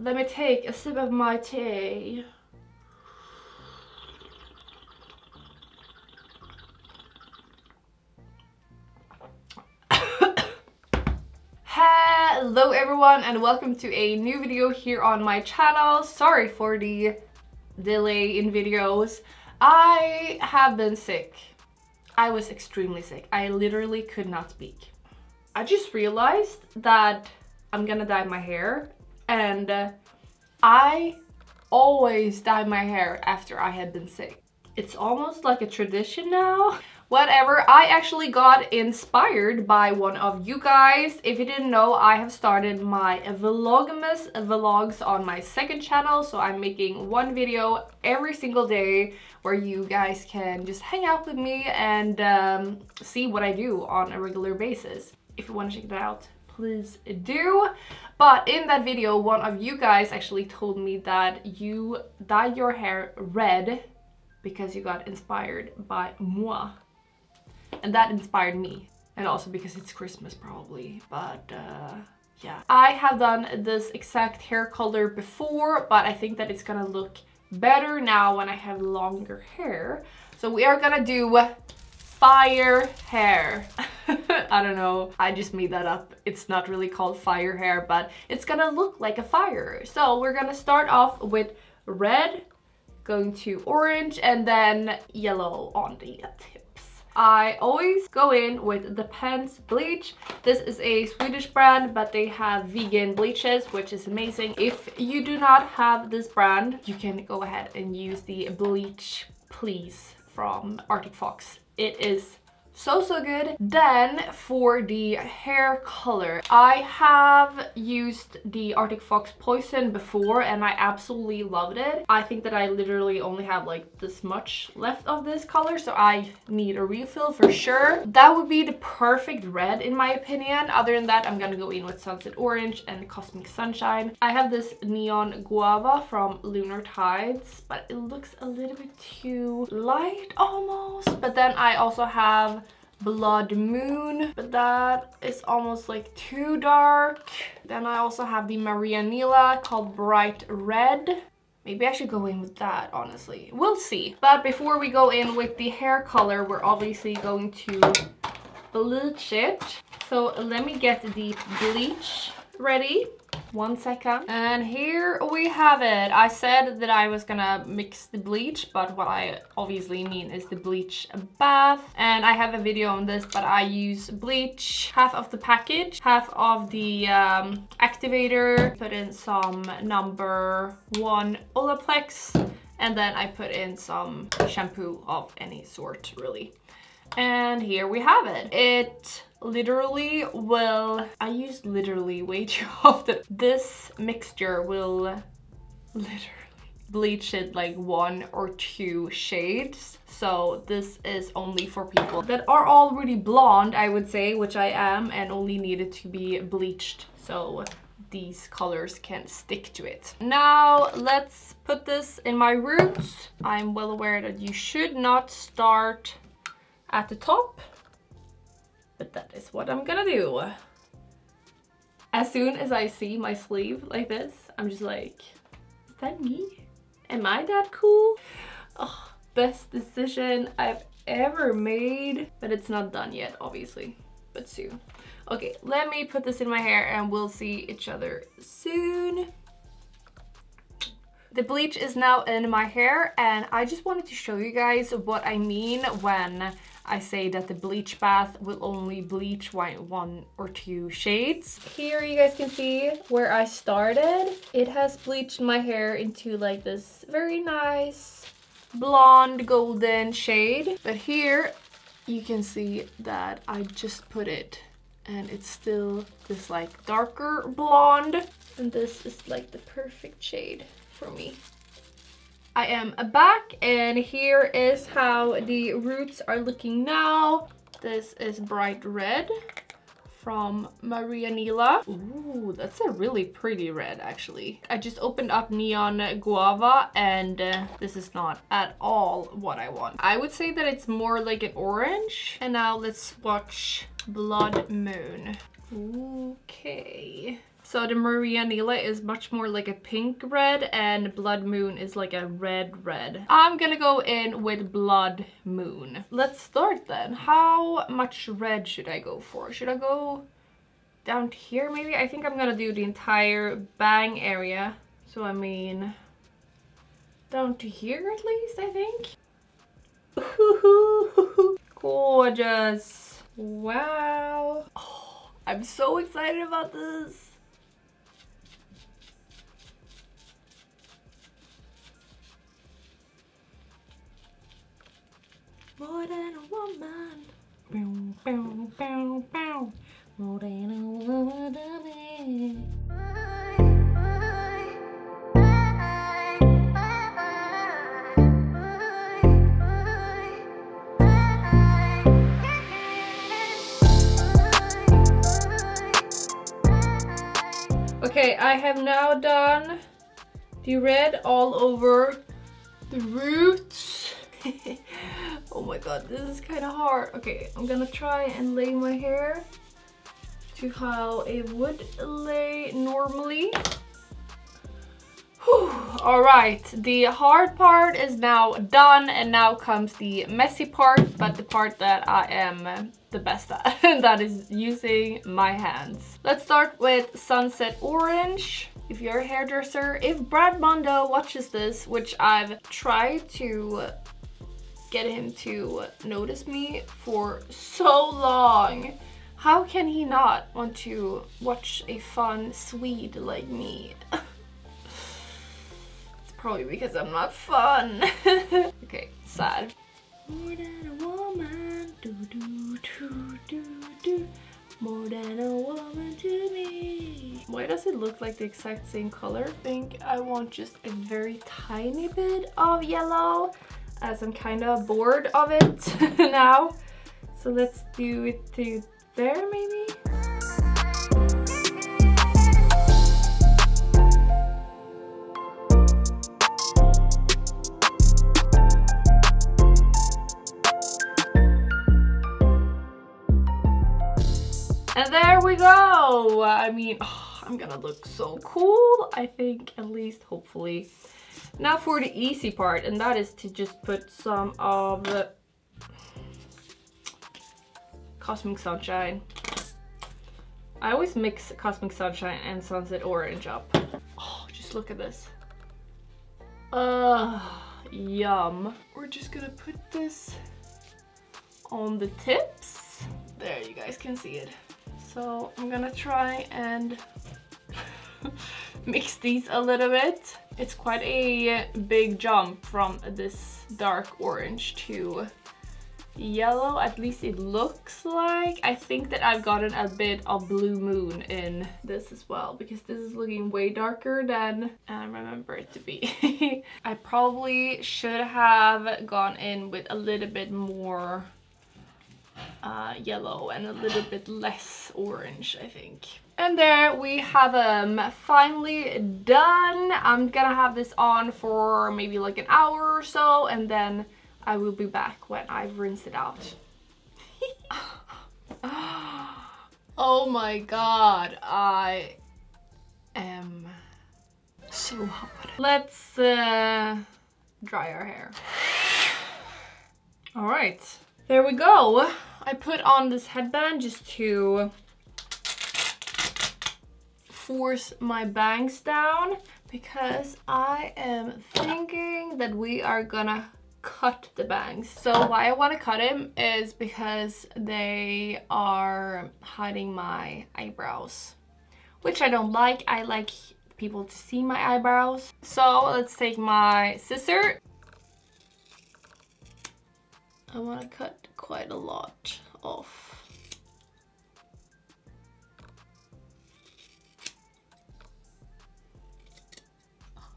Let me take a sip of my tea. Hello everyone and welcome to a new video here on my channel. Sorry for the delay in videos. I have been sick. I was extremely sick. I literally could not speak. I just realized that I'm gonna dye my hair. And I always dye my hair after I had been sick. It's almost like a tradition now. Whatever, I actually got inspired by one of you guys. If you didn't know, I have started my Vlogmas vlogs on my second channel. So I'm making one video every single day where you guys can just hang out with me and see what I do on a regular basis. If you want to check that out, please do. But in that video, one of you guys actually told me that you dyed your hair red because you got inspired by moi. And that inspired me. And also because it's Christmas probably, but yeah. I have done this exact hair color before, but I think that it's gonna look better now when I have longer hair. So we are gonna do fire hair. I don't know, I just made that up. It's not really called fire hair, but it's gonna look like a fire. So we're gonna start off with red, going to orange, and then yellow on the tips. I always go in with Depend Bleach. This is a Swedish brand, but they have vegan bleaches, which is amazing. If you do not have this brand, you can go ahead and use the bleach please from Arctic Fox. It is so good. Then for the hair color, I have used the Arctic Fox Poison before and I absolutely loved it. I think that I literally only have like this much left of this color, so I need a refill for sure. That would be the perfect red in my opinion. Other than that, I'm gonna go in with Sunset Orange and Cosmic Sunshine. I have this Neon Guava from Lunar Tides, but it looks a little bit too light almost. But then I also have Blood Moon, but that is almost like too dark. Then I also have the Maria Nila called Bright Red. Maybe I should go in with that, honestly. We'll see. But before we go in with the hair color, we're obviously going to bleach it. So let me get the bleach ready. 1 second. And here we have it. I said that I was gonna mix the bleach, but what I obviously mean is the bleach bath. And I have a video on this, but I use bleach, half of the package, half of the activator, put in some #1 Olaplex, and then I put in some shampoo of any sort, really. And here we have it. It literally will, I use literally way too often. This mixture will literally bleach it like 1 or 2 shades. So this is only for people that are already blonde, I would say, which I am, and only needed to be bleached. So these colors can stick to it. Now let's put this in my roots. I'm well aware that you should not start at the top, but that is what I'm gonna do. As soon as I see my sleeve like this, I'm just like, is that me? Am I that cool? Oh, best decision I've ever made. But it's not done yet, obviously, but soon. Okay, let me put this in my hair and we'll see each other soon. The bleach is now in my hair and I just wanted to show you guys what I mean when I say that the bleach bath will only bleach 1 or 2 shades. Here you guys can see where I started. It has bleached my hair into like this very nice blonde golden shade. But here you can see that I just put it and it's still this like darker blonde. And this is like the perfect shade for me. I am back and here is how the roots are looking now. This is Bright Red from Marianila. Ooh, that's a really pretty red actually. I just opened up Neon Guava and this is not at all what I want. I would say that it's more like an orange. And now let's swatch Blood Moon. Okay. So the Marianila is much more like a pink red, and Blood Moon is like a red red. I'm gonna go in with Blood Moon. Let's start then. How much red should I go for? Should I go down here maybe? I think I'm gonna do the entire bang area. So I mean, down to here at least, I think. Gorgeous. Wow. Oh, I'm so excited about this. More than a woman. Bow, bow, bow, bow. More than a woman. Okay, I have now done the red all over the roots. Oh my god, this is kind of hard. Okay, I'm gonna try and lay my hair to how it would lay normally. Whew. All right, the hard part is now done, and now comes the messy part, but the part that I am the best at, that is using my hands. Let's start with Sunset Orange. If you're a hairdresser, if Brad Mondo watches this, which I've tried to get him to notice me for so long, how can he not want to watch a fun Swede like me? It's probably because I'm not fun. Okay, sad. More than a woman, do do do do do. More than a woman to me. Why does it look like the exact same color? I think I want just a very tiny bit of yellow, as I'm kind of bored of it now. So let's do it to there maybe? And there we go! I mean, oh, I'm gonna look so cool, I think, at least, hopefully. Now for the easy part, and that is to just put some of the Cosmic Sunshine. I always mix Cosmic Sunshine and Sunset Orange up. Oh, just look at this. Yum. We're just gonna put this on the tips. There, you guys can see it. So I'm gonna try and mix these a little bit. It's quite a big jump from this dark orange to yellow, at least it looks like. I think that I've gotten a bit of Blue Moon in this as well, because this is looking way darker than I remember it to be. I probably should have gone in with a little bit more yellow and a little bit less orange, I think. And there we have them, finally done. I'm gonna have this on for maybe like an hour or so, and then I will be back when I've rinsed it out. Oh my god, I am so hot. Let's dry our hair. All right, there we go. I put on this headband just to force my bangs down, because I am thinking that we are gonna cut the bangs. So why I want to cut them is because they are hiding my eyebrows, which I don't like. I like people to see my eyebrows. So let's take my scissor. I want to cut quite a lot off.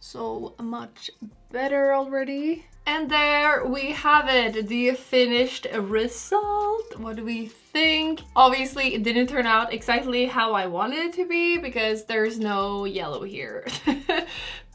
So much better already. And there we have it, the finished result. What do we think? Obviously it didn't turn out exactly how I wanted it to be, because there's no yellow here.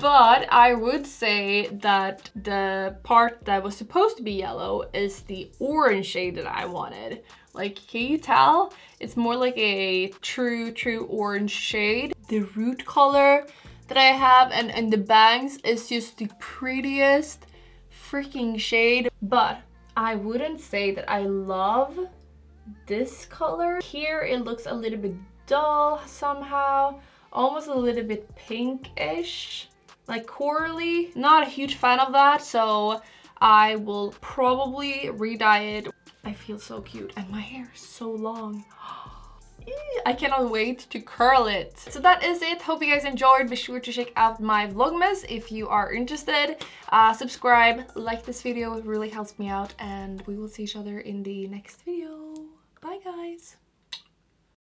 But I would say that the part that was supposed to be yellow is the orange shade that I wanted. Like, can you tell? It's more like a true orange shade. the root color that I have, and the bangs is just the prettiest freaking shade. But I wouldn't say that I love this color. Here it looks a little bit dull somehow, almost a little bit pinkish, like corally. Not a huge fan of that, so I will probably re-dye it. I feel so cute and my hair is so long. I cannot wait to curl it. So that is it. Hope you guys enjoyed. Be sure to check out my vlogmas if you are interested. Subscribe, like this video, it really helps me out, and we will see each other in the next video. Bye guys.